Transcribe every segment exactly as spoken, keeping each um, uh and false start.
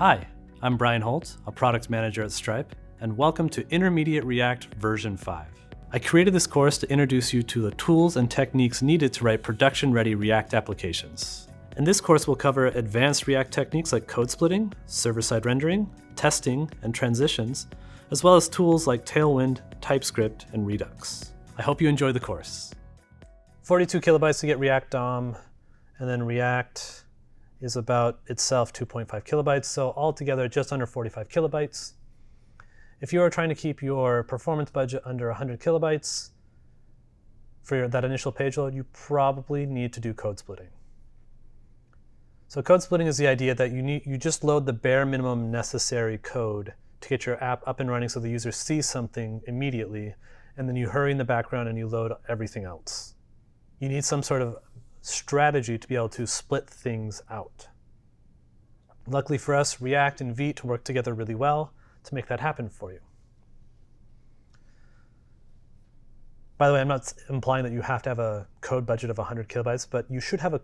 Hi, I'm Brian Holt, a product manager at Stripe, and welcome to Intermediate React version five. I created this course to introduce you to the tools and techniques needed to write production-ready React applications. In this course, we'll cover advanced React techniques like code splitting, server-side rendering, testing, and transitions, as well as tools like Tailwind, TypeScript, and Redux. I hope you enjoy the course. forty-two kilobytes to get React D O M, and then React is about itself two point five kilobytes, so altogether just under forty-five kilobytes. If you are trying to keep your performance budget under one hundred kilobytes for your, that initial page load, you probably need to do code splitting. So code splitting is the idea that you, need, you just load the bare minimum necessary code to get your app up and running so the user sees something immediately, and then you hurry in the background and you load everything else. You need some sort of strategy to be able to split things out. Luckily for us, React and Vite work together really well to make that happen for you. By the way, I'm not implying that you have to have a code budget of one hundred kilobytes, but you should have a,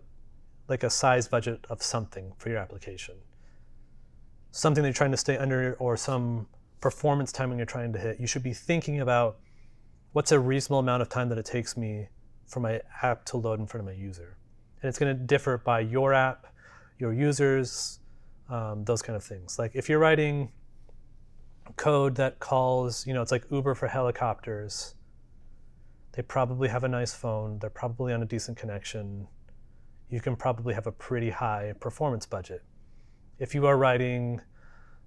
like a size budget of something for your application. Something that you're trying to stay under or some performance timing you're trying to hit. You should be thinking about what's a reasonable amount of time that it takes me for my app to load in front of my user. And it's going to differ by your app, your users, um, those kind of things. Like if you're writing code that calls, you know, it's like Uber for helicopters, they probably have a nice phone, they're probably on a decent connection, you can probably have a pretty high performance budget. If you are writing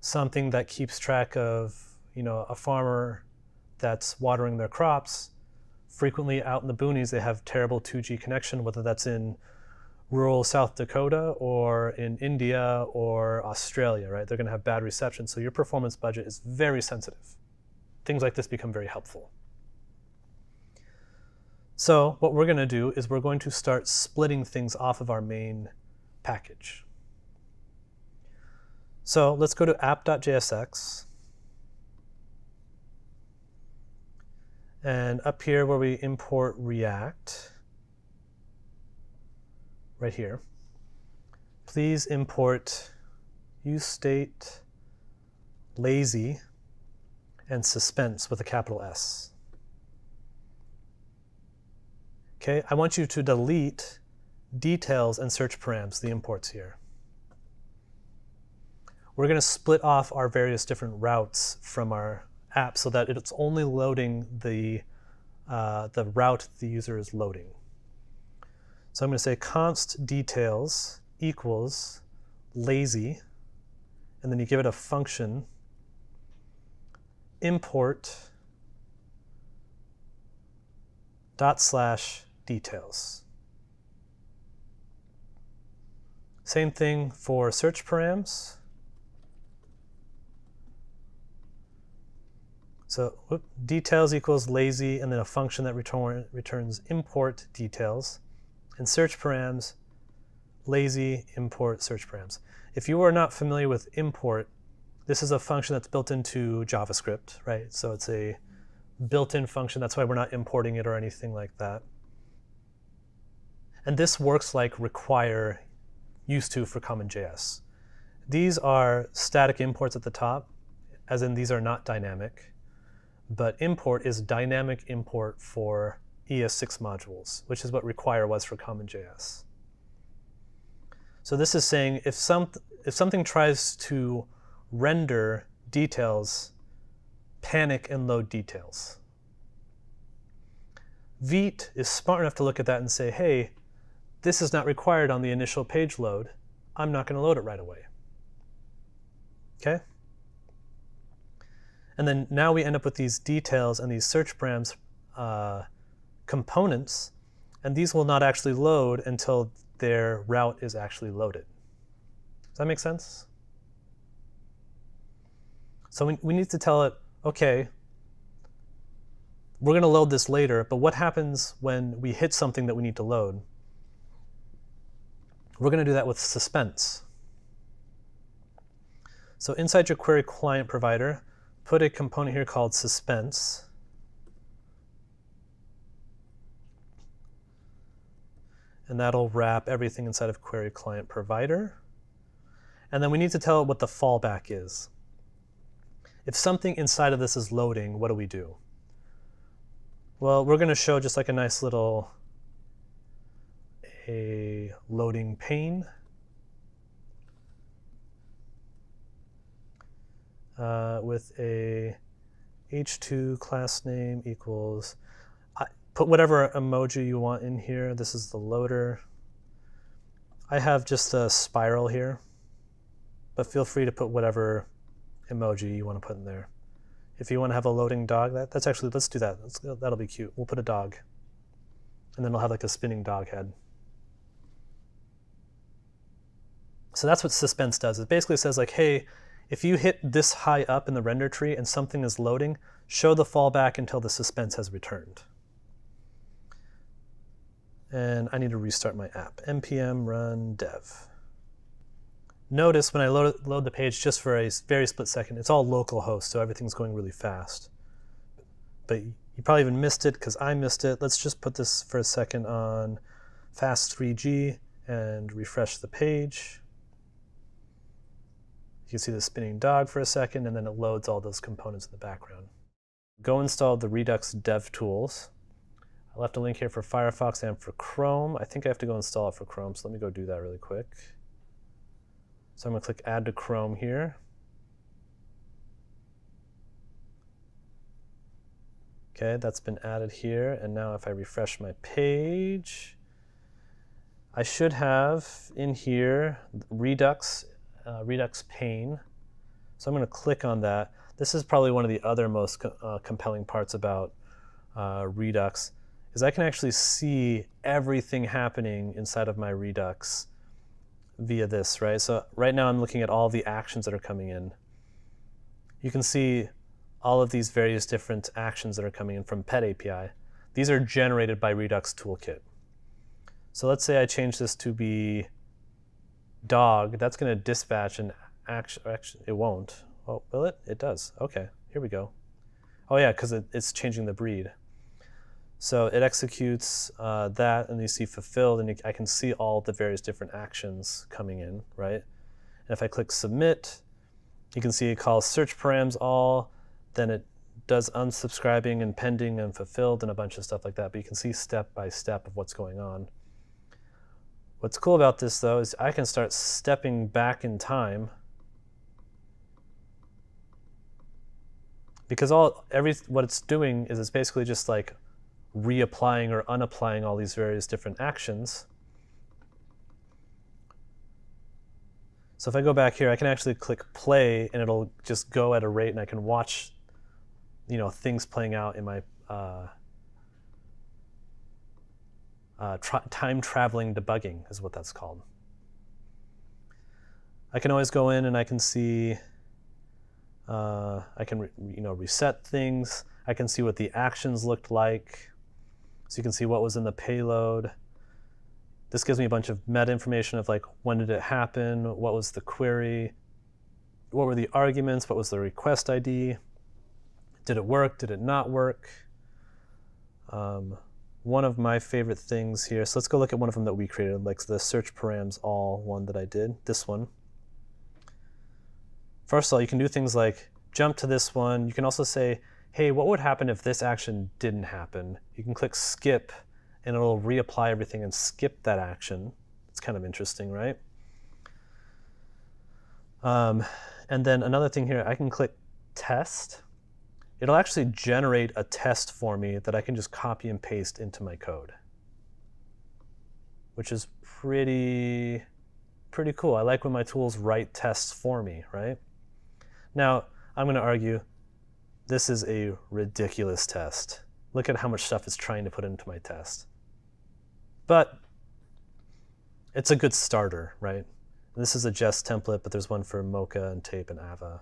something that keeps track of, you know, a farmer that's watering their crops, frequently out in the boonies, they have terrible two G connection, whether that's in rural South Dakota or in India or Australia, right? They're going to have bad reception, so your performance budget is very sensitive. Things like this become very helpful. So what we're going to do is we're going to start splitting things off of our main package. So let's go to app dot J S X. And up here where we import React, right here, please import useState, lazy, and suspense with a capital S. Okay, I want you to delete details and search params, the imports here. We're going to split off our various different routes from our app so that it's only loading the, uh, the route the user is loading. So I'm going to say const details equals lazy, and then you give it a function import dot slash details. Same thing for search params. So whoop, details equals lazy, and then a function that return, returns import details, and search params, lazy, import search params. If you are not familiar with import, this is a function that's built into JavaScript, right? So it's a built-in function. That's why we're not importing it or anything like that. And this works like require used to for Common J S. These are static imports at the top, as in these are not dynamic. But import is dynamic import for E S six modules, which is what require was for Common J S. So this is saying if, some, if something tries to render details, panic and load details. Vite is smart enough to look at that and say, hey, this is not required on the initial page load. I'm not going to load it right away. Okay? And then now we end up with these details and these search params uh, components, and these will not actually load until their route is actually loaded. Does that make sense? So we, we need to tell it, OK, we're going to load this later, but what happens when we hit something that we need to load? We're going to do that with suspense. So inside your Query Client Provider, put a component here called suspense. And that'll wrap everything inside of Query Client Provider. And then we need to tell it what the fallback is. If something inside of this is loading, what do we do? Well, we're going to show just like a nice little a loading pane. Uh, with a H two class name equals, I, put whatever emoji you want in here. This is the loader. I have just a spiral here, but feel free to put whatever emoji you want to put in there. If you want to have a loading dog, that, that's actually, let's do that. Let's, that'll be cute. We'll put a dog, and then it'll have like a spinning dog head. So that's what suspense does. It basically says like, hey, if you hit this high up in the render tree and something is loading, show the fallback until the suspense has returned. And I need to restart my app. N P M run dev. Notice when I load, load the page just for a very split second, it's all localhost, so everything's going really fast. But you probably even missed it because I missed it. Let's just put this for a second on fast three G and refresh the page. You can see the spinning dog for a second, and then it loads all those components in the background. Go install the Redux dev tools. I left a link here for Firefox and for Chrome. I think I have to go install it for Chrome, so let me go do that really quick. So I'm going to click Add to Chrome here. OK, that's been added here. And now if I refresh my page, I should have in here Redux. Uh, Redux pane. So I'm going to click on that. This is probably one of the other most co uh, compelling parts about uh, Redux, is I can actually see everything happening inside of my Redux via this, right? So right now I'm looking at all the actions that are coming in. You can see all of these various different actions that are coming in from Pet A P I. These are generated by Redux Toolkit. So let's say I change this to be dog, that's going to dispatch an action. Actually, it won't. Oh, will it? It does. OK, here we go. Oh, yeah, because it, it's changing the breed. So it executes uh, that, and you see fulfilled, and you, I can see all the various different actions coming in, right? And if I click submit, you can see it calls search params all. Then it does unsubscribing and pending and fulfilled and a bunch of stuff like that. But you can see step by step of what's going on. What's cool about this, though, is I can start stepping back in time, because all every what it's doing is it's basically just like reapplying or unapplying all these various different actions. So if I go back here, I can actually click play, and it'll just go at a rate, and I can watch, you know, things playing out in my uh, Uh, tra time traveling debugging is what that's called. I can always go in and I can see, uh, I can re you know reset things. I can see what the actions looked like. So you can see what was in the payload. This gives me a bunch of meta information of like when did it happen, what was the query, what were the arguments, what was the request I D, did it work, did it not work. Um, One of my favorite things here, so let's go look at one of them that we created, like the search params all one that I did, this one. First of all, you can do things like jump to this one. You can also say, hey, what would happen if this action didn't happen? You can click skip, and it'll reapply everything and skip that action. It's kind of interesting, right? Um, and then another thing here, I can click test. It'll actually generate a test for me that I can just copy and paste into my code, which is pretty, pretty cool. I like when my tools write tests for me, right? Now, I'm going to argue this is a ridiculous test. Look at how much stuff it's trying to put into my test. But it's a good starter, right? This is a Jest template, but there's one for Mocha and Tape and Ava.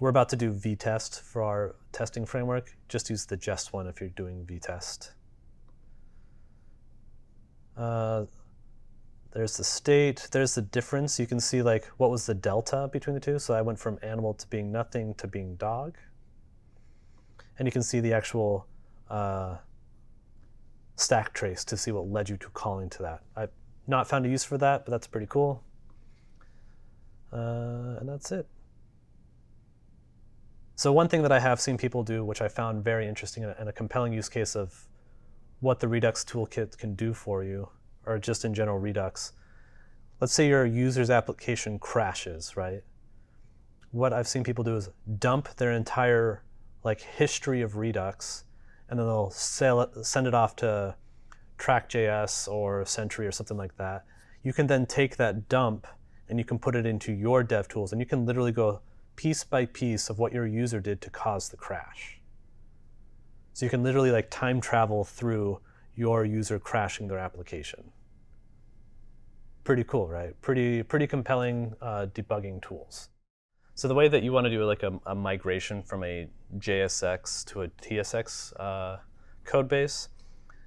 We're about to do Vitest for our testing framework. Just use the Jest one if you're doing Vitest. Uh, there's the state. There's the difference. You can see like what was the delta between the two. So I went from animal to being nothing to being dog. And you can see the actual uh, stack trace to see what led you to calling to that. I've not found a use for that, but that's pretty cool. Uh, and that's it. So one thing that I have seen people do, which I found very interesting and a compelling use case of what the Redux toolkit can do for you, or just in general Redux, let's say your user's application crashes, right? What I've seen people do is dump their entire like history of Redux, and then they'll sell it, send it off to Track.js or Sentry or something like that. You can then take that dump and you can put it into your dev tools, and you can literally go piece by piece of what your user did to cause the crash. So you can literally like time travel through your user crashing their application. Pretty cool, right? Pretty, pretty compelling uh, debugging tools. So the way that you want to do like a, a migration from a J S X to a T S X uh, code base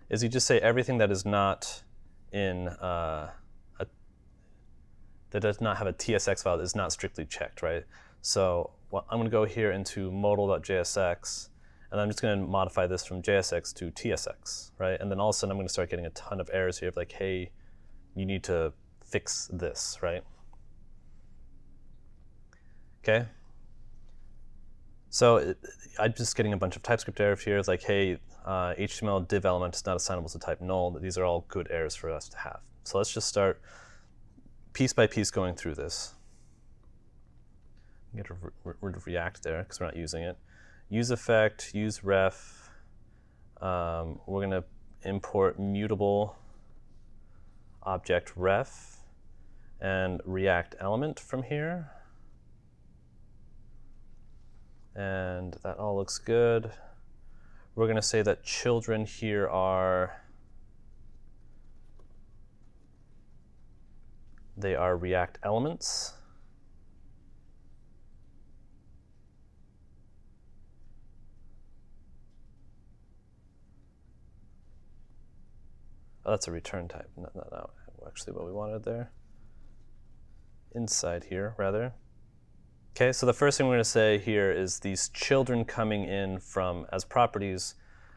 is you just say everything that is not in uh, a, that does not have a T S X file is not strictly checked, right? So well, I'm going to go here into modal.jsx, and I'm just going to modify this from J S X to T S X, right? And then all of a sudden I'm going to start getting a ton of errors here of like, hey, you need to fix this, right? Okay. So it, I'm just getting a bunch of TypeScript errors here. It's like, hey, uh, H T M L div element is not assignable to type null. These are all good errors for us to have. So let's just start piece by piece going through this. Get rid of React there because we're not using it. useEffect, useRef. Um, we're going to import mutable object ref and React element from here. And that all looks good. We're going to say that children here are, they are React elements. Oh, that's a return type. Not, not, not actually what we wanted there. Inside here, rather. Okay, so the first thing we're going to say here is these children coming in from as properties,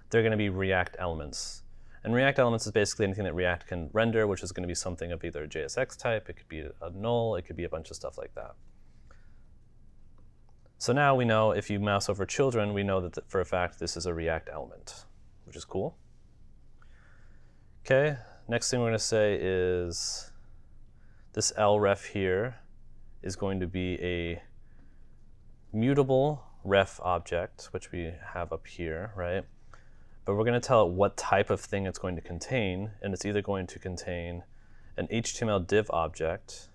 they're going to be React elements. And React elements is basically anything that React can render, which is going to be something of either a J S X type, it could be a null, it could be a bunch of stuff like that. So now we know if you mouse over children, we know that th- for a fact this is a React element, which is cool. Okay, next thing we're going to say is this L ref here is going to be a mutable ref object, which we have up here, right? But we're going to tell it what type of thing it's going to contain, and it's either going to contain an H T M L div object,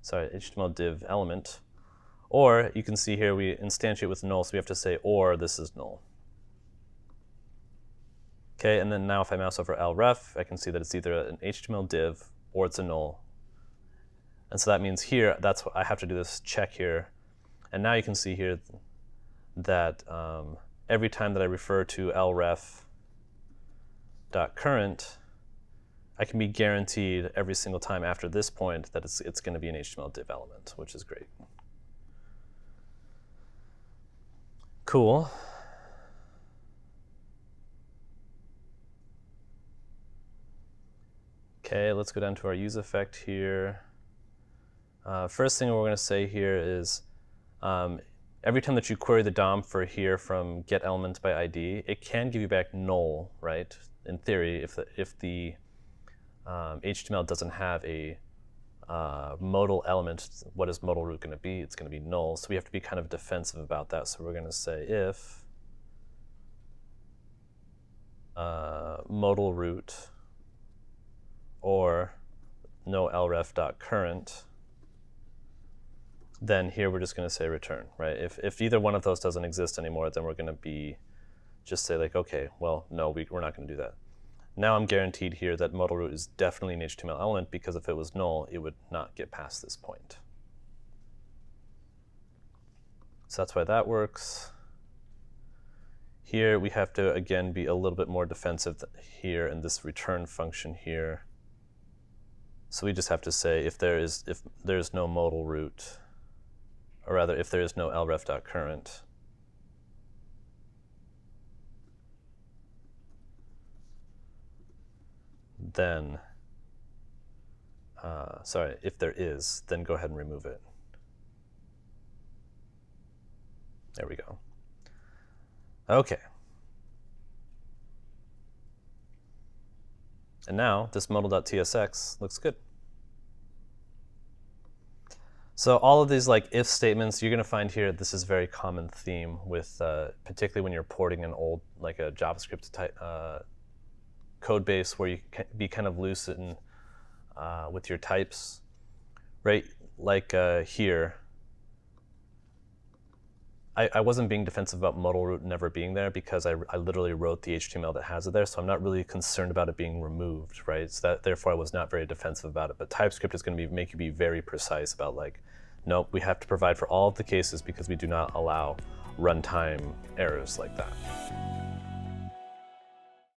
sorry, H T M L div element, or you can see here we instantiate with null, so we have to say or this is null. Okay, and then now if I mouse over L ref, I can see that it's either an H T M L div or it's a null. And so that means here, that's what I have to do this check here. And now you can see here that um, every time that I refer to L ref dot current, I can be guaranteed every single time after this point that it's, it's going to be an H T M L div element, which is great. Cool. Okay, let's go down to our useEffect here. Uh, first thing we're going to say here is um, every time that you query the D O M for here from getElementById, it can give you back null, right? In theory, if the, if the um, H T M L doesn't have a uh, modal element, what is modal root going to be? It's going to be null. So we have to be kind of defensive about that. So we're going to say if uh, modal root or no L ref dot current, then here we're just going to say return, right? If, if either one of those doesn't exist anymore, then we're going to be just say like, OK, well, no, we, we're not going to do that. Now I'm guaranteed here that modal root is definitely an H T M L element, because if it was null, it would not get past this point. So that's why that works. Here we have to, again, be a little bit more defensive here in this return function here. So we just have to say if there is, if there is no modal root, or rather if there is no L ref dot current, then Uh, sorry, if there is, then go ahead and remove it. There we go. OK. And now this modal.tsx looks good. So all of these like if statements, you're going to find here, this is a very common theme with uh, particularly when you're porting an old, like a JavaScript type uh, code base where you can be kind of loose and uh, with your types, right? Like uh, here, I, I wasn't being defensive about modal root never being there because I, I literally wrote the H T M L that has it there, so I'm not really concerned about it being removed, right? So that, therefore, I was not very defensive about it. But TypeScript is going to be, make you be very precise about like, nope, we have to provide for all of the cases because we do not allow runtime errors like that.